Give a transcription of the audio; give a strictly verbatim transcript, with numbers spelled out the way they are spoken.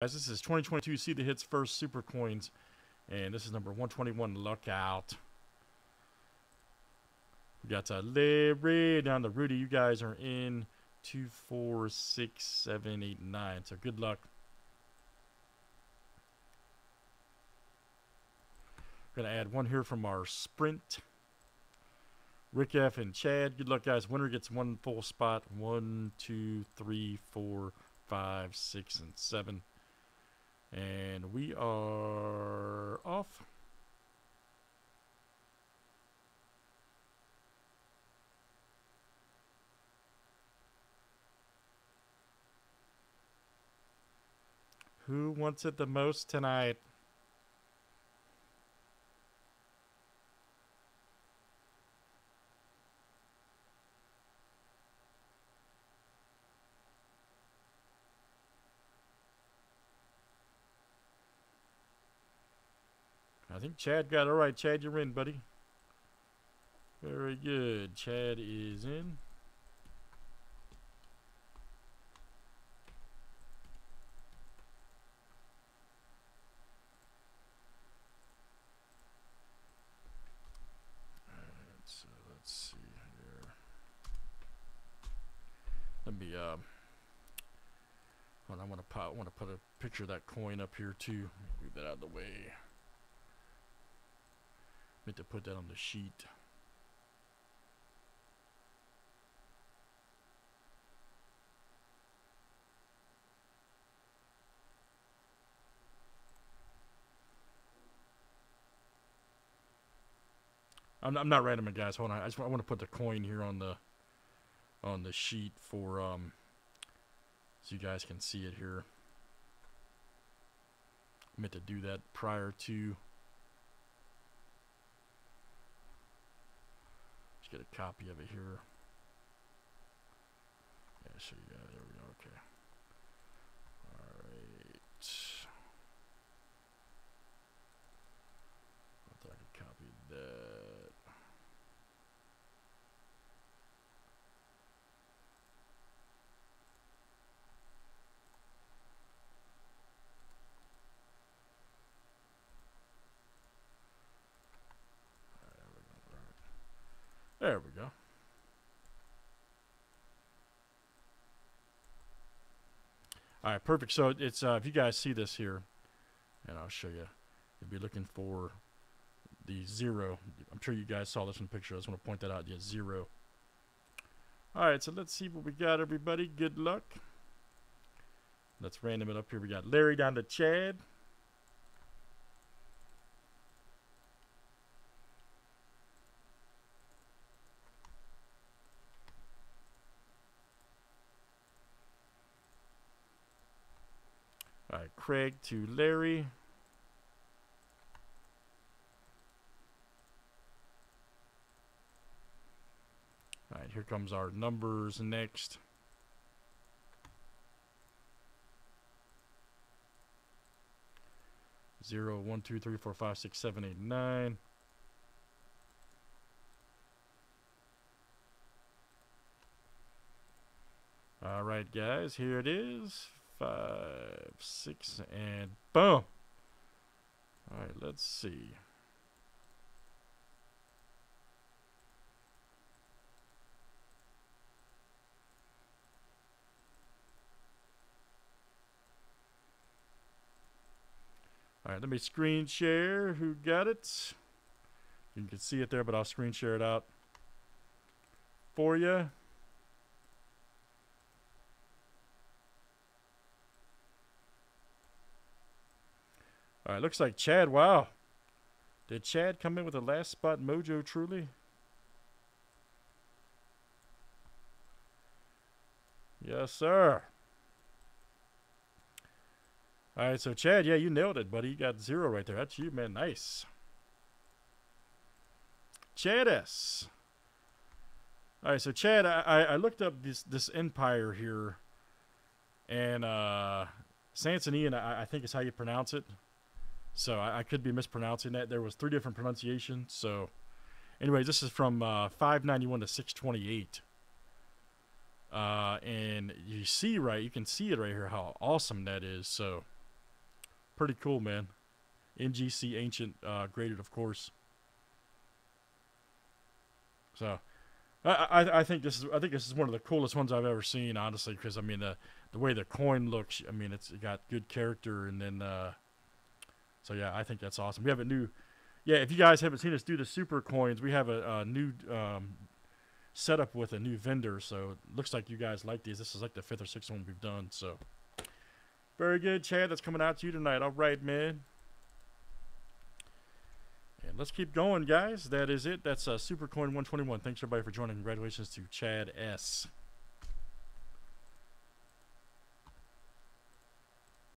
Guys, this is twenty twenty-two See the Hits First Super Coins, and this is number one twenty-one. Look out. We got uh, Larry down to Rudy. You guys are in two, four, six, seven, eight, nine. So good luck. We're going to add one here from our sprint. Rick F. and Chad. Good luck, guys. Winner gets one full spot. One, two, three, four, five, six, and seven. And we are off. Who wants it the most tonight? I think Chad got it. All right, Chad, you're in, buddy. Very good. Chad is in. Alright, so let's see here. Let me, um, well, I want to pop, I want to put a picture of that coin up here, too. Move that out of the way. Meant to put that on the sheet. I'm, I'm not randoming, guys. Hold on. I just I want to put the coin here on the on the sheet for um so you guys can see it here. I meant to do that prior to. Get a copy of it here. Yeah, so yeah, there we go. Okay. All right. I thought I could copy that. There we go. All right, perfect. So it's uh, if you guys see this here, and I'll show you, you'll be looking for the zero. I'm sure you guys saw this in the picture. I just want to point that out. Yeah, zero. All right, so let's see what we got, everybody. Good luck. Let's random it up here. We got Larry down to Chad. All right, Craig to Larry. All right, here comes our numbers next. Zero, one, two, three, four, five, six, seven, eight, nine. All right, guys, here it is. Five, six, and boom. All right, let's see. All right, let me screen share who got it. You can see it there, but I'll screen share it out for you. All right, looks like Chad. Wow. Did Chad come in with a last spot mojo truly? Yes, sir. All right, so Chad, yeah, you nailed it, buddy. You got zero right there. That's you, man. Nice. Chad S. All right, so Chad, I, I, I looked up this, this empire here. And uh, Sansonian, I, I think is how you pronounce it. So I, I could be mispronouncing that. There was three different pronunciations. So anyways, this is from uh, five ninety-one to six twenty-eight. Uh, and you see, right, you can see it right here, how awesome that is. So pretty cool, man. N G C Ancient uh, graded, of course. So, I, I I think this is I think this is one of the coolest ones I've ever seen, honestly. Because I mean the the way the coin looks, I mean it's it got good character, and then uh, so yeah, I think that's awesome. We have a new, yeah. If you guys haven't seen us do the super coins, we have a, a new um, setup with a new vendor. So it looks like you guys like these. This is like the fifth or sixth one we've done. So very good, Chad. That's coming out to you tonight. All right, man. Let's keep going, guys. That is it. That's uh, Supercoin one twenty-one. Thanks, everybody, for joining. Congratulations to Chad S.